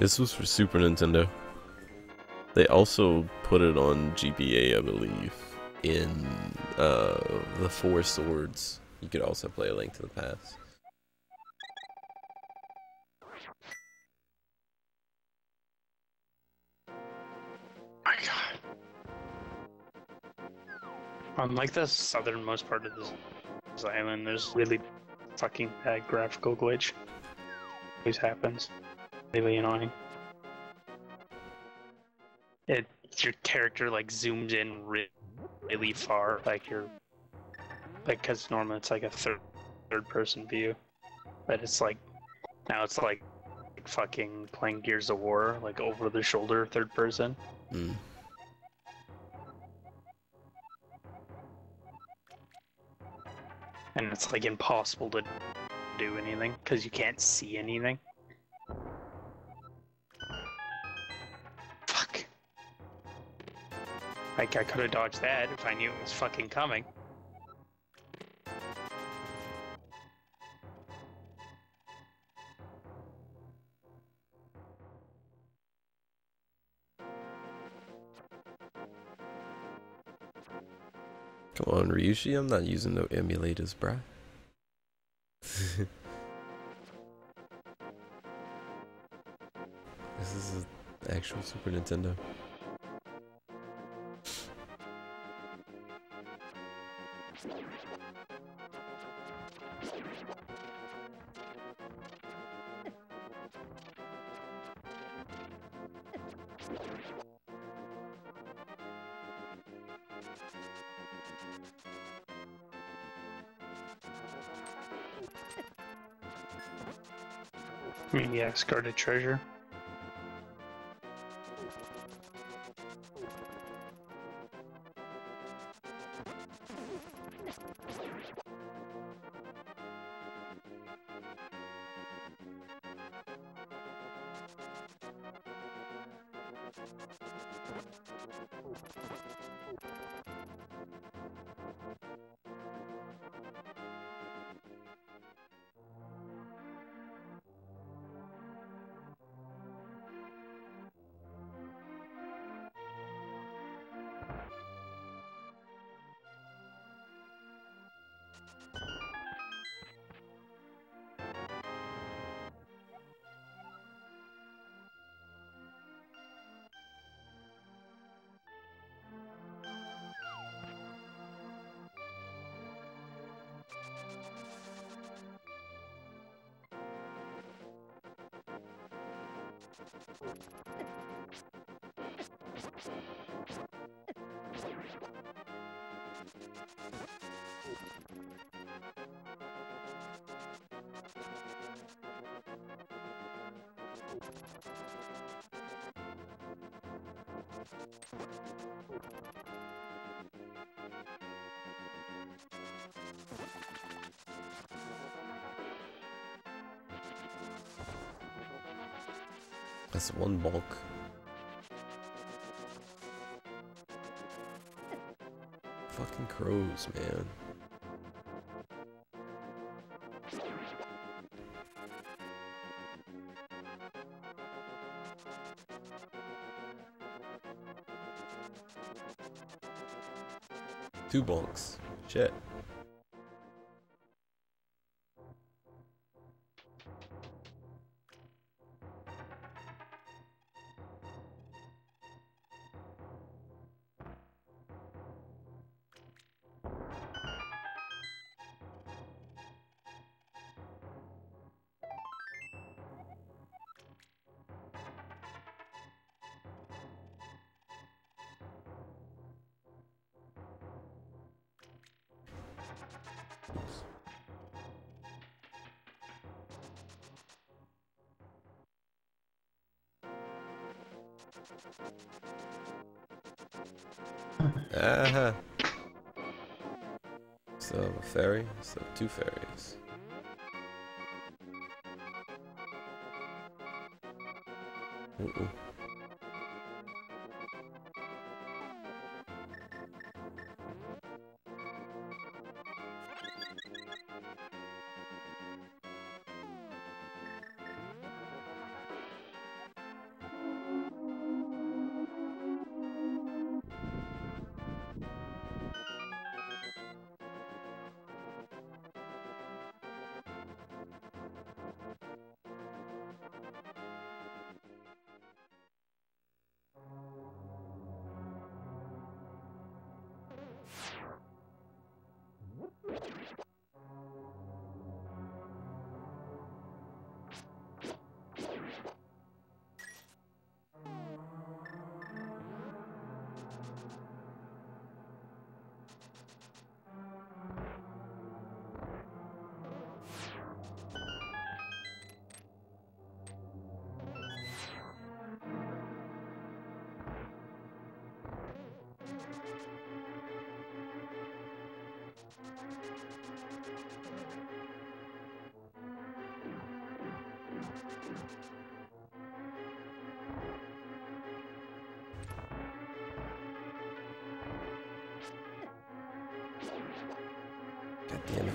This was for Super Nintendo. They also put it on GBA, I believe, in the Four Swords. You could also play A Link to the Past. My God. On like the southernmost part of this island, there's really fucking bad graphical glitch. Always happens. Really annoying. It, your character like zooms in really far, like you're like, because normally it's like a third person view, but it's like now it's like fucking playing Gears of War, like over the shoulder third person. Mm. And it's like impossible to do anything because you can't see anything. Like, I could have dodged that if I knew it was fucking coming. Come on, Ryushi, I'm not using no emulators, bruh. This is an actual Super Nintendo. Maniac's guarded treasure. That's one bulk. Fucking crows, man. Two bulks. Shit. Uh-huh. So a fairy, so two fairies. Uh-oh. damn it.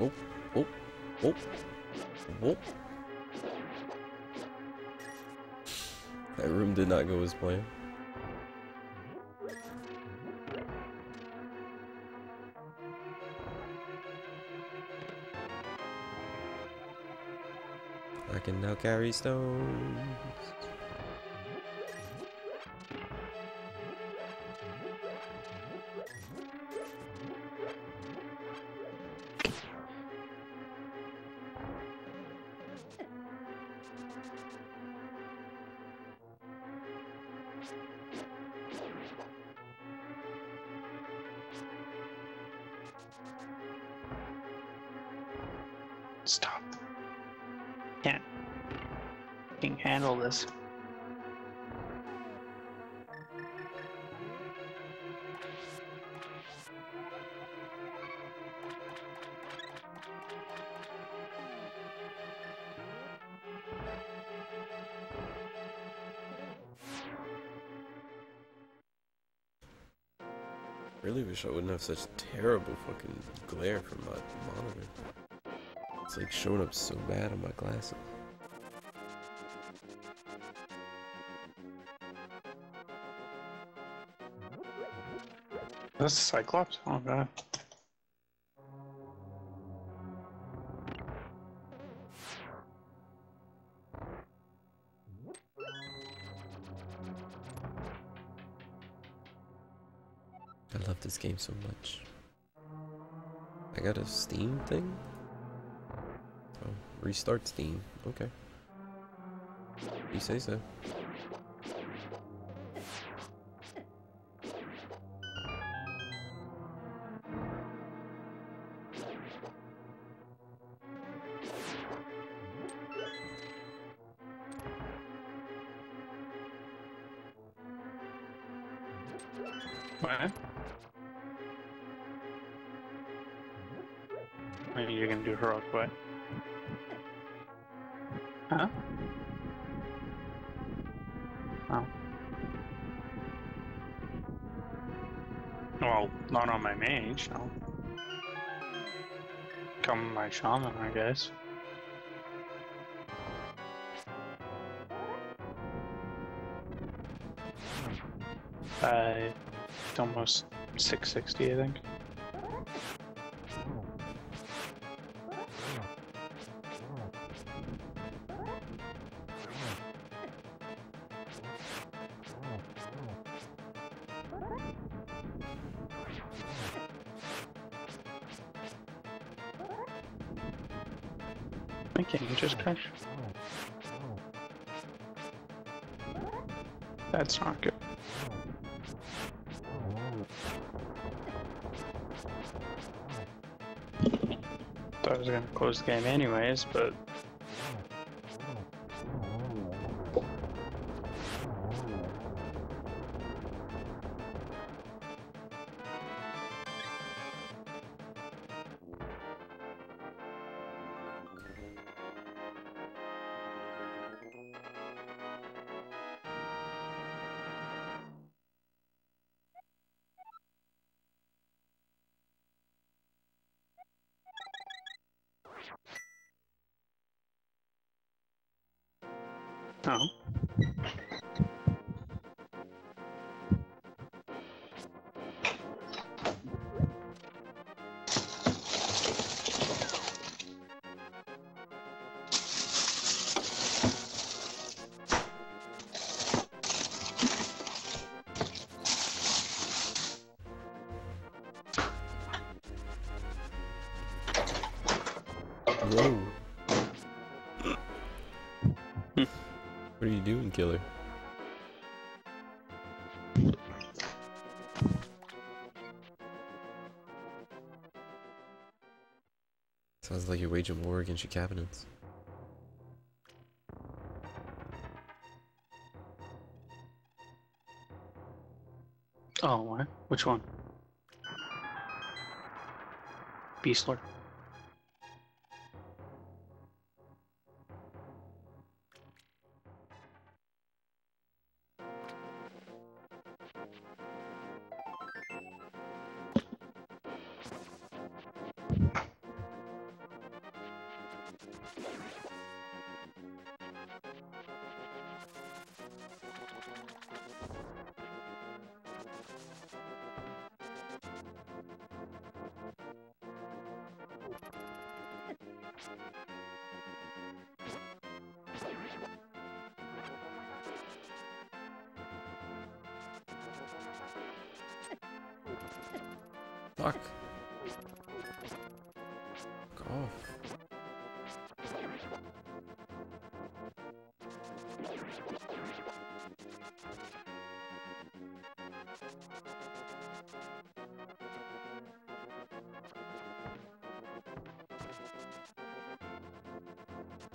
Oh, oh, oh, oh. That room did not go as planned. I can now carry stones. Stop. Can't handle this. Really wish I wouldn't have such terrible fucking glare from my monitor. It's like showing up so bad on my glasses. That's a Cyclops? Oh god. I love this game so much. I got a Steam thing? Restart Steam. Okay. You say so. What? Maybe you're gonna do heroic what? Huh? Oh. Well, not on my mage, no. Come my shaman, I guess. It's almost 660, I think. I can't just crash. That's not good. Thought I was gonna close the game anyways, but oh. Whoa. What are you doing, killer? Sounds like you're waging war against your cabinets. Oh, what? Which one? Beastlord. Fuck. Fuck off.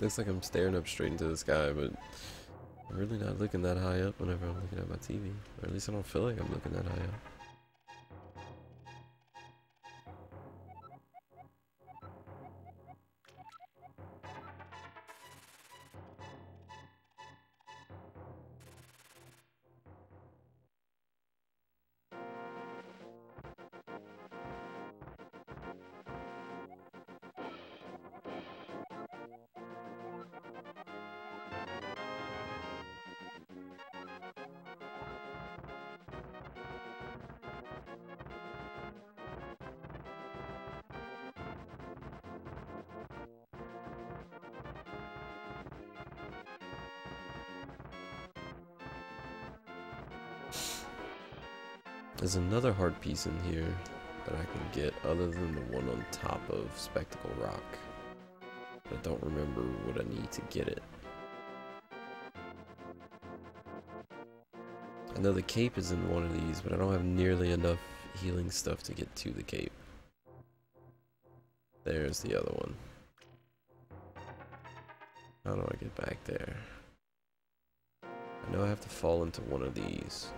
Looks like I'm staring up straight into the sky, but I'm really not looking that high up whenever I'm looking at my TV. Or at least I don't feel like I'm looking that high up. There's another hard piece in here that I can get other than the one on top of Spectacle Rock. But I don't remember what I need to get it. I know the cape is in one of these, but I don't have nearly enough healing stuff to get to the cape. There's the other one. How do I get back there? I know I have to fall into one of these.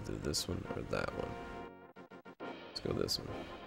Either this one or that one. Let's go this one.